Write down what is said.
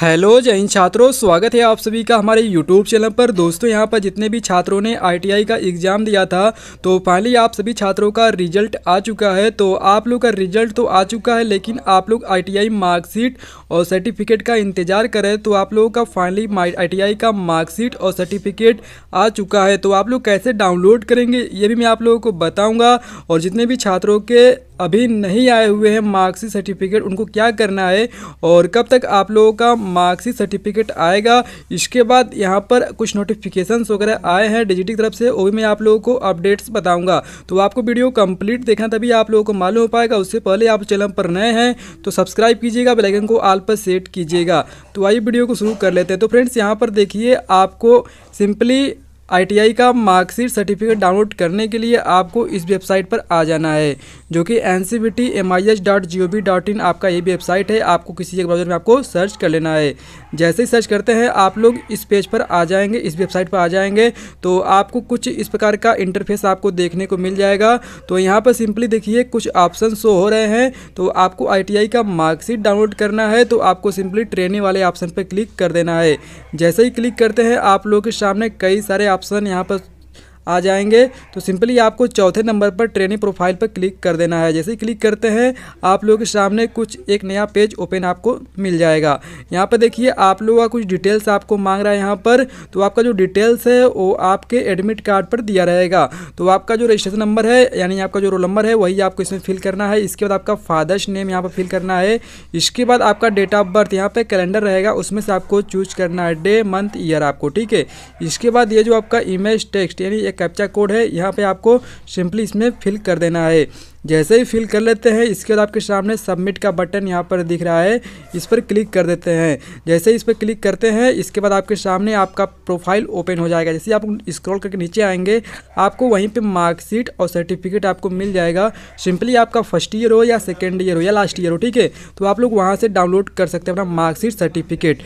Hello जय हिंद छात्रों, स्वागत है आप सभी का हमारे यूट्यूब चैनल पर। दोस्तों यहां पर जितने भी छात्रों ने आईटीआई का एग्ज़ाम दिया था तो फाइनली आप सभी छात्रों का रिजल्ट आ चुका है। तो आप लोग का रिजल्ट तो आ चुका है लेकिन आप लोग आईटीआई मार्कशीट और सर्टिफिकेट का इंतज़ार करें। तो आप लोगों का फाइनली आईटीआई का मार्कशीट और सर्टिफिकेट आ चुका है। तो आप लोग कैसे डाउनलोड करेंगे ये भी मैं आप लोगों को बताऊँगा। और जितने भी छात्रों के अभी नहीं आए हुए हैं मार्कशीट सर्टिफिकेट, उनको क्या करना है और कब तक आप लोगों का मार्कशीट सर्टिफिकेट आएगा। इसके बाद यहाँ पर कुछ नोटिफिकेशंस वगैरह आए हैं डिजिटल तरफ से, वो भी मैं आप लोगों को अपडेट्स बताऊंगा। तो आपको वीडियो कंप्लीट देखना तभी आप लोगों को मालूम हो पाएगा। उससे पहले आप चैनल पर नए हैं तो सब्सक्राइब कीजिएगा, बेल आइकन को ऑल पर सेट कीजिएगा। तो आइए वीडियो को शुरू कर लेते हैं। तो फ्रेंड्स यहाँ पर देखिए, आपको सिंपली आईटीआई का मार्कशीट सर्टिफिकेट डाउनलोड करने के लिए आपको इस वेबसाइट पर आ जाना है जो कि ncbtmi.gov.in आपका ये वेबसाइट है। आपको किसी एक ब्राउज़र में आपको सर्च कर लेना है। जैसे ही सर्च करते हैं आप लोग इस पेज पर आ जाएंगे, इस वेबसाइट पर आ जाएंगे तो आपको कुछ इस प्रकार का इंटरफेस आपको देखने को मिल जाएगा। तो यहाँ पर सिंपली देखिए कुछ ऑप्शन शो हो रहे हैं। तो आपको आईटीआई का मार्कशीट डाउनलोड करना है तो आपको सिंपली ट्रेनिंग वाले ऑप्शन पर क्लिक कर देना है। जैसे ही क्लिक करते हैं आप लोगों के सामने कई सारे ऑप्शन यहाँ पर आ जाएंगे। तो सिंपली आपको चौथे नंबर पर ट्रेनिंग प्रोफाइल पर क्लिक कर देना है। जैसे ही क्लिक करते हैं आप लोगों के सामने कुछ एक नया पेज ओपन आपको मिल जाएगा। यहाँ पर देखिए आप लोगों का कुछ डिटेल्स आपको मांग रहा है यहाँ पर। तो आपका जो डिटेल्स है वो आपके एडमिट कार्ड पर दिया रहेगा। तो आपका जो रजिस्ट्रेशन नंबर है यानी आपका जो रोल नंबर है वही आपको इसमें फिल करना है। इसके बाद आपका फादर्स नेम यहाँ पर फिल करना है। इसके बाद आपका डेट ऑफ बर्थ यहाँ पर कैलेंडर रहेगा, उसमें से आपको चूज करना है डे मंथ ईयर आपको, ठीक है। इसके बाद ये जो आपका इमेज टेक्स्ट यानी कैप्चा कोड है यहाँ पे आपको सिंपली इसमें फिल कर देना है। जैसे ही फिल कर लेते हैं इसके बाद आपके सामने सबमिट का बटन यहाँ पर दिख रहा है, इस पर क्लिक कर देते हैं। जैसे ही इस पर क्लिक करते हैं इसके बाद आपके सामने आपका प्रोफाइल ओपन हो जाएगा। जैसे आप स्क्रॉल करके नीचे आएंगे आपको वहीं पे मार्कशीट और सर्टिफिकेट आपको मिल जाएगा। सिंपली आपका फर्स्ट ईयर हो या सेकेंड ईयर हो या लास्ट ईयर हो, ठीक है, तो आप लोग वहाँ से डाउनलोड कर सकते हैं अपना मार्कशीट सर्टिफिकेट।